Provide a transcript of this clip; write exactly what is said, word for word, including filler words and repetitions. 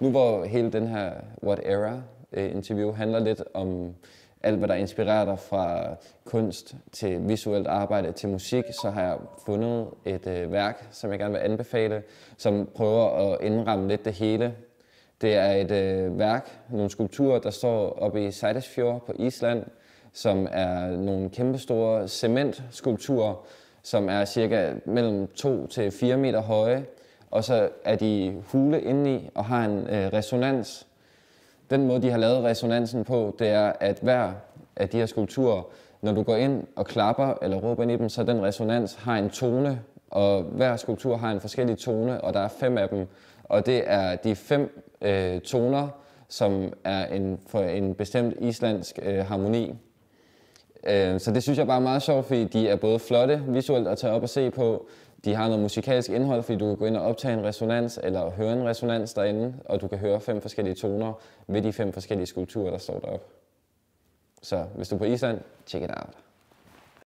Nu hvor hele den her What Era interview handler lidt om alt, hvad der inspirerer dig fra kunst til visuelt arbejde til musik, så har jeg fundet et øh, værk, som jeg gerne vil anbefale, som prøver at indramme lidt det hele. Det er et øh, værk, nogle skulpturer, der står oppe i Seyðisfjörður på Island, som er nogle kæmpestore cementskulpturer, som er cirka mellem to til fire meter høje, og så er de hule indeni og har en øh, resonans. Den måde, de har lavet resonansen på, det er, at hver af de her skulpturer, når du går ind og klapper eller råber ind i dem, så den resonans har en tone, og hver skulptur har en forskellig tone, og der er fem af dem. Og det er de fem øh, toner, som er en, for en bestemt islandsk øh, harmoni. Øh, så det synes jeg bare er meget sjovt, fordi de er både flotte visuelt at tage op og se på, de har noget musikalsk indhold, fordi du kan gå ind og optage en resonans eller høre en resonans derinde, og du kan høre fem forskellige toner ved de fem forskellige skulpturer, der står deroppe. Så hvis du er på Island, check it out.